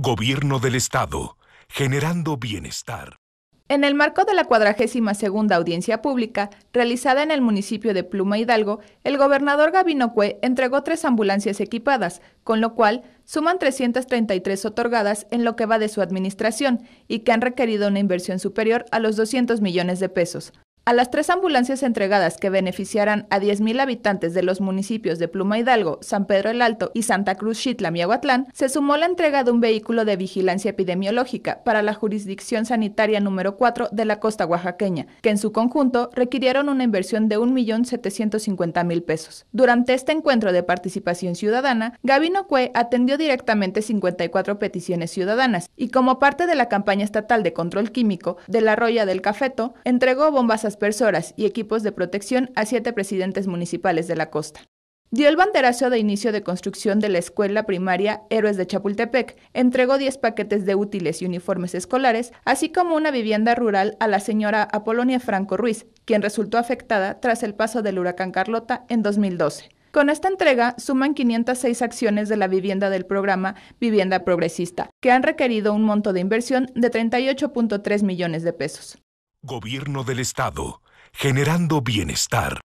Gobierno del Estado, generando bienestar. En el marco de la 42ª audiencia pública, realizada en el municipio de Pluma Hidalgo, el gobernador Gabino Cué entregó 3 ambulancias equipadas, con lo cual suman 333 otorgadas en lo que va de su administración y que han requerido una inversión superior a los 200 millones de pesos. A las 3 ambulancias entregadas que beneficiarán a 10,000 habitantes de los municipios de Pluma Hidalgo, San Pedro El Alto y Santa Cruz Xitla Miahuatlán, se sumó la entrega de un vehículo de vigilancia epidemiológica para la jurisdicción sanitaria número 4 de la costa oaxaqueña, que en su conjunto requirieron una inversión de 1.750.000 pesos. Durante este encuentro de participación ciudadana, Gabino Cué atendió directamente 54 peticiones ciudadanas y como parte de la campaña estatal de control químico de la Roya del Cafeto, entregó bombas aspersoras y equipos de protección a 7 presidentes municipales de la costa. Dio el banderazo de inicio de construcción de la escuela primaria Héroes de Chapultepec, entregó 10 paquetes de útiles y uniformes escolares, así como una vivienda rural a la señora Apolonia Franco Ruiz, quien resultó afectada tras el paso del huracán Carlota en 2012. Con esta entrega suman 506 acciones de la vivienda del programa Vivienda Progresista, que han requerido un monto de inversión de 38.3 millones de pesos. Gobierno del Estado, generando bienestar.